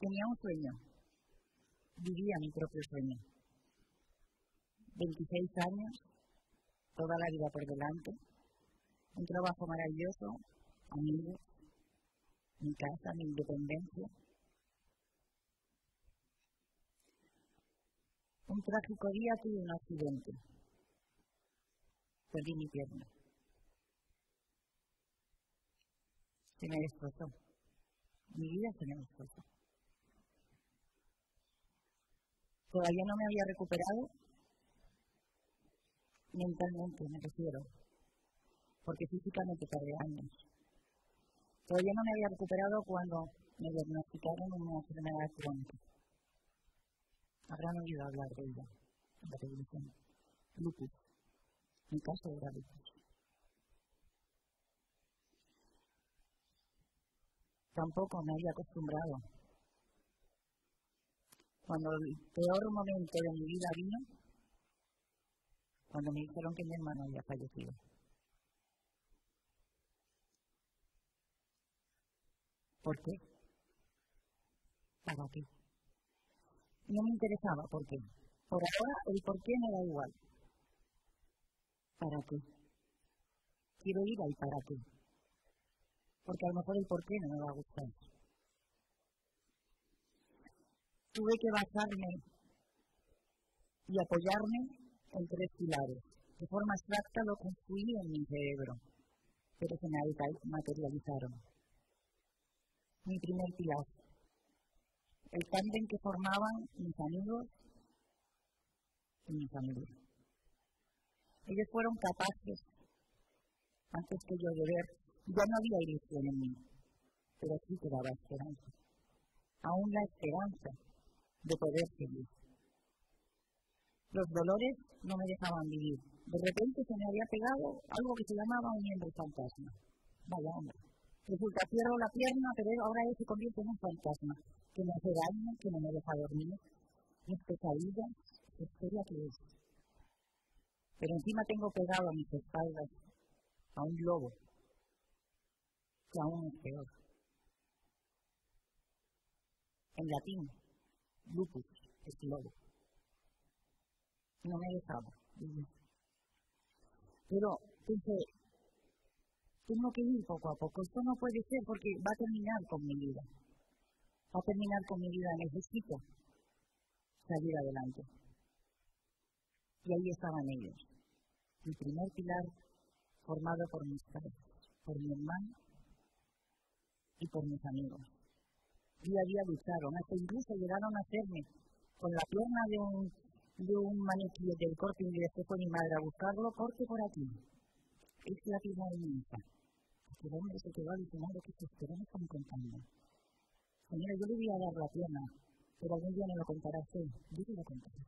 Tenía un sueño, vivía mi propio sueño. 26 años, toda la vida por delante, un trabajo maravilloso, amigos, mi casa, mi independencia. Un trágico día tuve un accidente. Perdí mi pierna. Se me destrozó. Mi vida se me destrozó. Todavía no me había recuperado. Mentalmente me refiero. Porque físicamente tardé años. Todavía no me había recuperado cuando me diagnosticaron una enfermedad crónica. Habrán oído hablar de ella en la televisión. Lupus. Mi caso era lupus. Tampoco me había acostumbrado. Cuando el peor momento de mi vida vino, cuando me dijeron que mi hermano había fallecido. ¿Por qué? ¿Para qué? No me interesaba por qué. Por ahora el por qué me da igual. ¿Para qué? Quiero ir al para qué. Porque a lo mejor el por qué no me va a gustar. Tuve que basarme y apoyarme en tres pilares. De forma abstracta lo construí en mi cerebro, pero se me materializaron. Mi primer pilar. El tándem que formaban mis amigos y mi familia. Ellos fueron capaces, antes que yo de ver, ya no había ilusión en mí, pero sí quedaba esperanza. Aún la esperanza de poder seguir. Los dolores no me dejaban vivir. De repente se me había pegado algo que se llamaba un miembro fantasma. Vaya hombre. Resulta, pierdo la pierna, pero ahora él se convierte en un fantasma. Que me hace daño, que no me deja dormir. Mis pesadillas, la historia que es. Pero encima tengo pegado a mis espaldas a un lobo, que aún es peor. En latín, lupus es lobo. No me dejaba vivir. Pero pensé, tengo que ir poco a poco. Esto no puede ser porque va a terminar con mi vida. Va a terminar con mi vida. Necesito salir adelante. Y ahí estaban ellos. Mi primer pilar formado por mis padres, por mi hermano y por mis amigos. Día a día lucharon, hasta incluso llegaron a hacerme con la pierna de un maniquí del Corte Inglés que fue mi madre a buscarlo, corte por aquí. Es la pierna de mi hija. Porque el hombre se quedó alucinado que se esperó no están contando. Señora, yo le voy a dar la pierna, pero algún día me lo contará usted. Yo te lo contaré.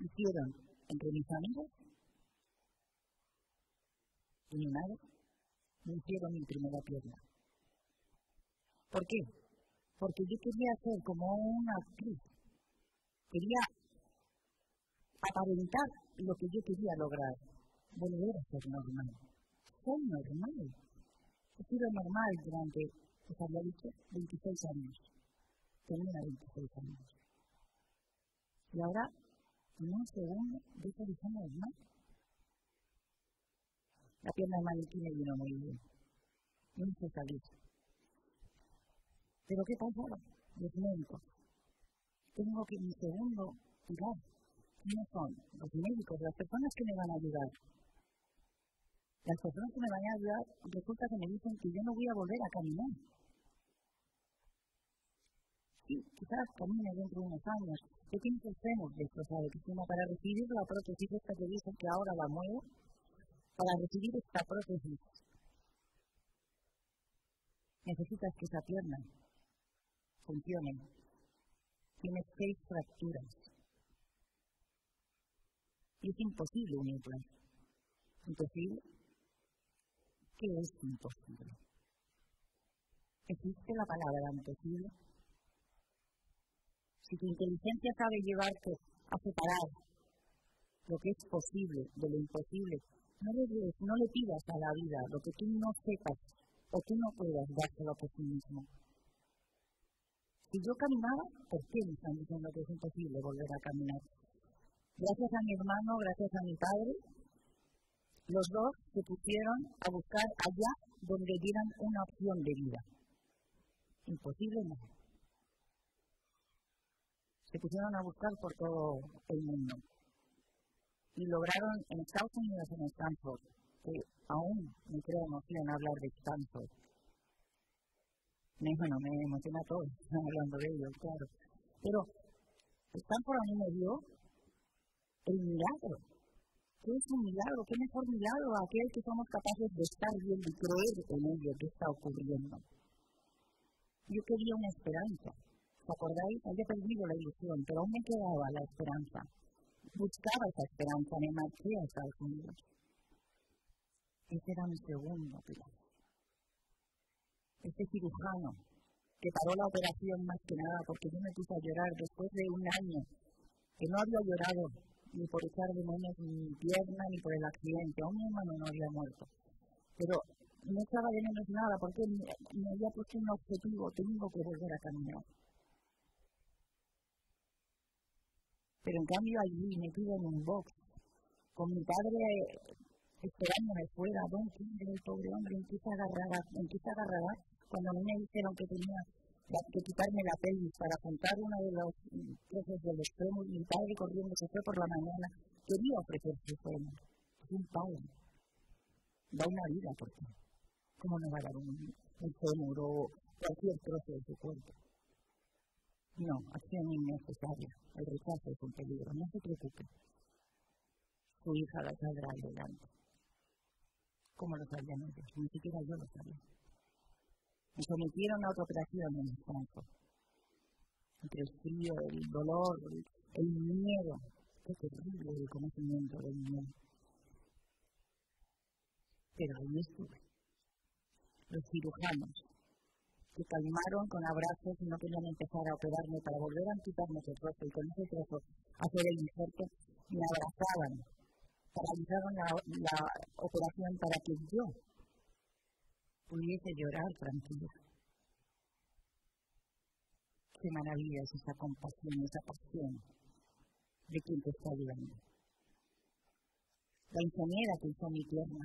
Hicieron entre mis amigos y mi madre, me hicieron mi primera pierna. ¿Por qué? Porque yo quería ser como una actriz. Quería aparentar lo que yo quería lograr. Volver a ser normal. Soy normal. He sido normal durante, os había dicho, 26 años. Tenía 26 años. Y ahora, en un segundo, dejo de ser normal. La pierna de maniquí me vino muy bien. Me hizo salir. Pero ¿qué pasaba? Los médicos. Tengo que mi segundo pilar. ¿Quiénes son? Los médicos, las personas que me van a ayudar. Las personas que me van a ayudar resulta que me dicen que yo no voy a volver a caminar. Sí, quizás camine dentro de unos años. Yo pienso extremos de esto, ¿sabe? Que tengo para recibir la prótesis esta que dicen que ahora la muevo. Para recibir esta prótesis necesitas que esa pierna funcione. Tienes 6 fracturas. Y es imposible unirlas. ¿Imposible? ¿Qué es imposible? ¿Existe la palabra imposible? Si tu inteligencia sabe llevarte a separar lo que es posible de lo imposible. No le pidas a la vida lo que tú no sepas o tú no puedas dárselo por ti mismo. Si yo caminaba, ¿por qué me están diciendo que es imposible volver a caminar? Gracias a mi hermano, gracias a mi padre, los dos se pusieron a buscar allá donde dieran una opción de vida. Imposible no. Se pusieron a buscar por todo el mundo. Y lograron en Estados Unidos, en Stanford, que aún me creo emoción hablar de Stanford. Bueno, me emociona todo, estamos hablando de ellos, claro. Pero Stanford a mí me dio el milagro. ¿Qué es un milagro? ¿Qué mejor milagro? Aquel que somos capaces de estar viendo y creer en ello que está ocurriendo. Yo quería una esperanza. ¿Os acordáis? Había perdido la ilusión, pero aún me quedaba la esperanza. Buscaba esa esperanza, me marché a Estados Unidos. Ese era mi segundo pilar. Este cirujano que paró la operación más que nada porque yo me puse a llorar después de un año que no había llorado ni por echar de menos mi pierna ni por el accidente. Aún mi hermano no había muerto. Pero no echaba de menos nada porque me había puesto un objetivo: tengo que volver a caminar. Pero en cambio allí metido en un box, con mi padre esperándome fuera, don Kindle, el pobre hombre, empieza a agarrar, cuando a mí me dijeron que tenía que quitarme la pelvis para juntar uno de los trozos del extremo, y mi padre corriendo se fue por la mañana, quería ofrecer su sueño. Un padre da una vida por ti. ¿Cómo no va a dar un fémur o cualquier trozo de su cuerpo? No, acción innecesaria. El rechazo es un peligro. No se preocupe. Su hija la saldrá adelante. ¿Cómo lo sabían ellos? Ni siquiera yo lo sabía. Me sometieron a otra operación en el campo. Entre el frío, el dolor, el miedo. Qué terrible el conocimiento del miedo. Pero ahí estuve. Los cirujanos que calmaron con abrazos y no querían empezar a operarme para volver a amputarme ese trozo y con ese trozo hacer el injerto, me abrazaban, paralizaron la operación para que yo pudiese llorar tranquila. Qué maravilla es esa compasión, esa pasión de quien te está ayudando. La ingeniera que hizo mi pierna,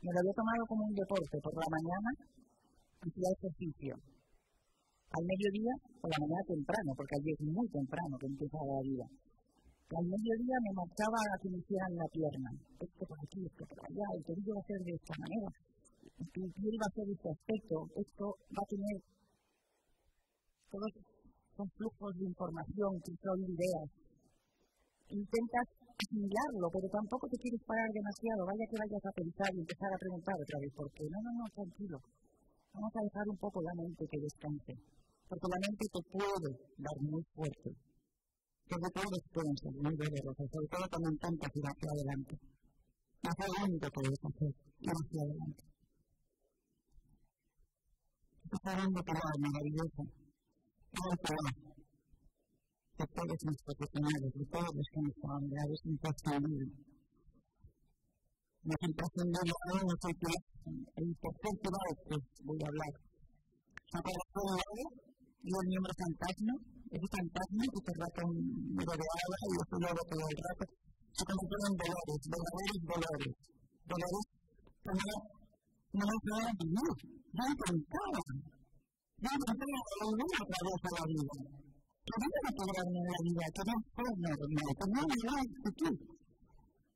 me lo había tomado como un deporte por la mañana. Hacía ejercicio al mediodía o la mañana temprano, porque allí es muy temprano que empieza la vida. Al mediodía me marchaba a que me hicieran la pierna. Esto por aquí, esto por allá, el tobillo va a ser de esta manera, mi piel va a ser de este aspecto, esto va a tener... Todos son flujos de información, que son ideas. Intentas asimilarlo, pero tampoco te quieres parar demasiado, vaya que vayas a pensar y empezar a preguntar otra vez, ¿por qué? No, tranquilo. Vamos a dejar un poco la mente que descanse, porque la mente te puede dar muy fuerte. Pero todos pueden ser muy dolorosos, sobre todo toman tantas ir hacia adelante. Más adelante puedes hacer, ir hacia adelante. Estás hablando palabras maravillosas. Cada palabra. De todos los profesionales, de todos los que nos han dado, es imprescindible. Nos imprescindible aún es el que el tercer pilar del que voy a hablar. La corazón larga, yo el miembro fantasma, ese fantasma que se rata un muro de agua y lo suelo todo el rato, se convirtieron dolores, dolores. Dolores que no me dejaron vivir. Yo intentaba volver otra vez a la vida. Quería recuperarme en la vida, quería ser normal, tenía una gran actitud.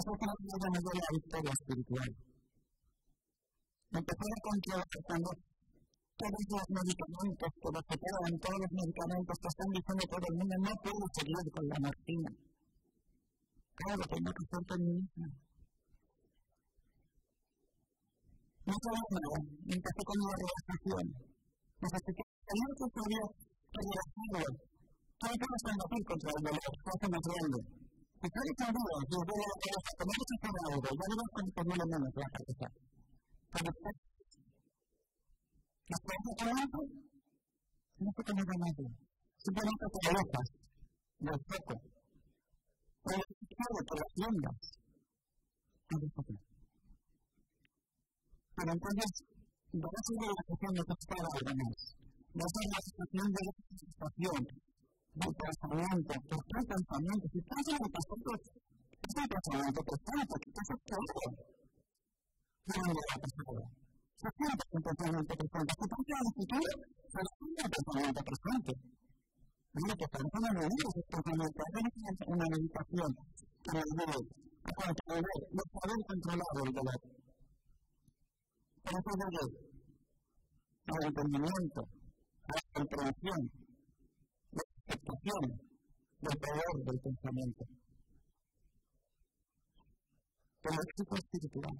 Esa fue la vida de la victoria espiritual. Me empezó a controlar cuando todos los medicamentos que los tocaban, todos los medicamentos que están diciendo todo el mundo, no puedo seguir con la morfina. Claro, tengo que ser feminista. No sabía nada, me empecé con una relajación. Necesité saber que podía relajarlo. Todo puedes combatir contra el dolor, se hace más grande. Si tú eres un día, yo voy a la cabeza, tomar ese cerebro, ya verás con que no lo menos vas a pasar. Pero usted, después de todo eso, no se conoce a nadie. Simplemente te alejas del foco. O la izquierda, por las tiendas. Pero entonces, vas a ir a la situación de costar a algo más. Vas a ir a la situación de la situación, del pensamiento, por tu pensamiento. Si estás en el pasado, es el pensamiento por tanto, que estás actuando. No me voy a pasar. Se siente un pensamiento presente. Se siente en el futuro, pero siente un pensamiento presente. Mira, que para una medida es totalmente una meditación para el dolor, para poder no poder controlar el dolor. Para poder ver al entendimiento, a la comprensión, la aceptación del poder del pensamiento. Por el éxito espiritual,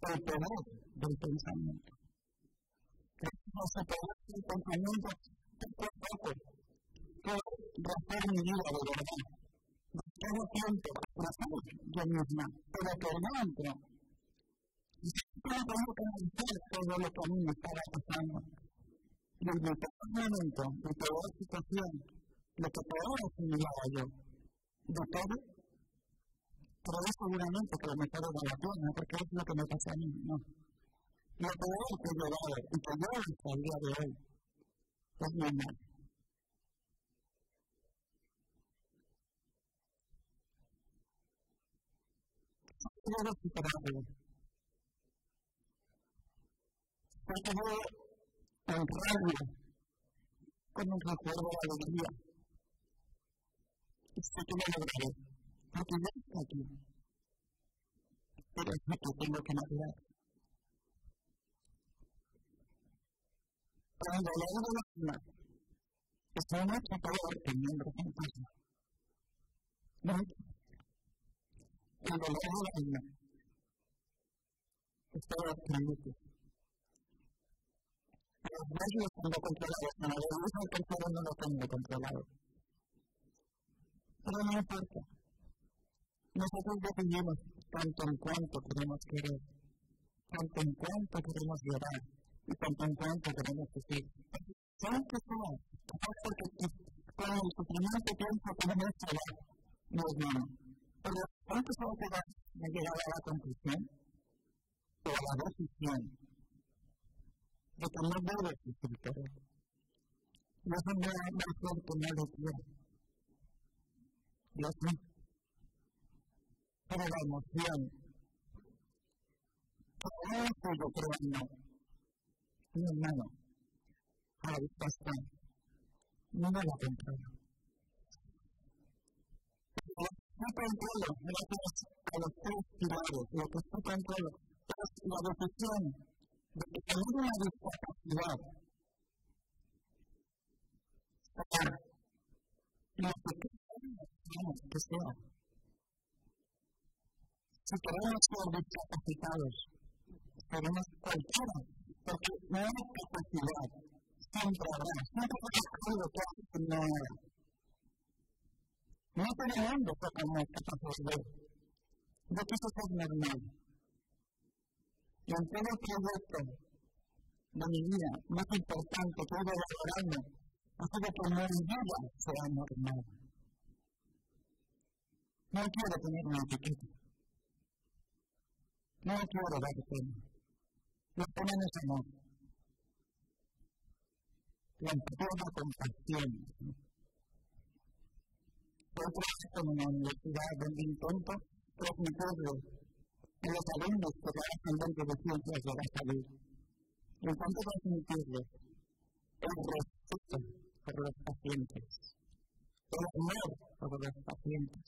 por el poder del pensamiento. Queremos separar el pensamiento poco a poco. Gastar mi vida de verdad, gastar el tiempo para hacer yo misma, pero por dentro, yo tengo que analizar todo lo que a mí me estaba pasando. Desde el primer momento, de toda la situación, lo que peor asimilaba yo, de todo, creo seguramente que lo mejor era la pena, porque es lo que me pasa a mí, ¿no? Lo peor que yo daba, y que yo hasta el día de hoy, es normal. Sé que voy a superarlo. Sé que voy a honrarlo con un recuerdo de alegría. Y sé que lo lograré, porque ya está aquí. Pero sé que tengo que madurar. Cuando la hago la cima, estoy en otro poder teniendo fantasma. ¿No? El dolor de la alma estaba absoluto. Los rayos están controlados, pero los rayos del tercero no lo tengo controlado. Pero no importa. Nosotros definimos tanto en cuanto queremos querer, tanto en cuanto queremos llorar y tanto en cuanto queremos sufrir. ¿Saben qué sea? Es porque con el sufrimiento pienso que no es llorar, no es nada. Pero ¿cuánto se va a quedar de llegar a la conclusión o a la decisión de que no debe existir terror? Dios no va a hacer que no lo quiera. Dios no. Pero la emoción, todo eso yo creo en no. Mi hermano, a la vista está, no me lo controlo. No controlo gracias a los tres pilares, lo que sí controlo es la decisión de que tener una discapacidad sea lo que sea. Si queremos ser discapacitados, queremos cualquiera, porque no hay capacidad, siempre habrá, siempre habrá algo que no era. No todo el mundo fue como capaz de. Yo quise ser normal. Y en todo el proyecto de mi vida más importante que he ido elaborando, ha sido que mi vida sea normal. No quiero tener una etiqueta. No quiero dar pena. La pena no es amor. La empatía es la compasión. Yo trabajo en una universidad donde intento transmitirlo a los alumnos que trabajan dentro de ciencias de la salud. Intento transmitirles el respeto por los pacientes, el amor por los pacientes.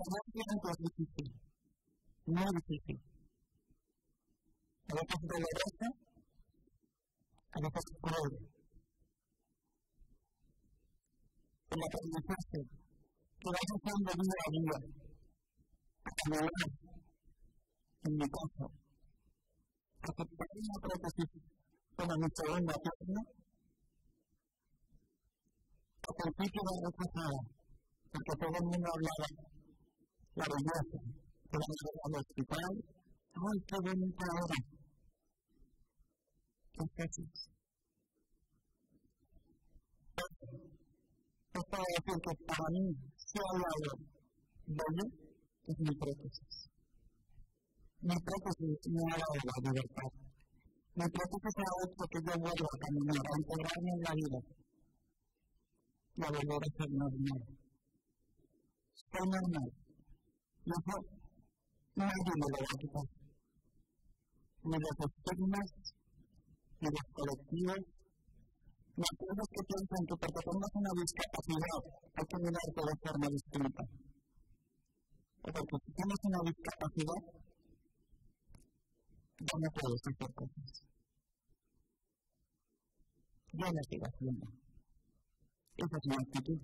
Saber que es difícil, muy difícil. a veces dolorosa, a veces cruel. El aprendizaje que vas haciendo día a día, hasta lograr, en mi caso, aceptar una prótesis como mi segunda pierna, al principio la rechazaba, porque todo el mundo hablaba la belleza, que la llevaba al hospital. ¡Ay, qué bonita hora! ¿Qué haces? Es para decir que para mí, si hay algo bello, es mi prótesis. Mi prótesis me ha dado la libertad. Mi prótesis ha hecho que yo vuelva a caminar, a integrarme en la vida y a volver a ser normal. Soy normal. Y eso nadie me lo va a quitar. Ni los estigmas, ni los colectivos, ni aquellos que piensan que porque tengas una discapacidad hay que mirarte de forma distinta. O porque si tienes una discapacidad, ya no puedes hacer cosas. Yo no estoy haciendo. Esa es mi actitud.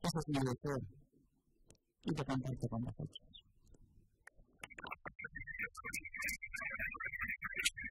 Ese es mi deseo. Y te comparto con vosotros.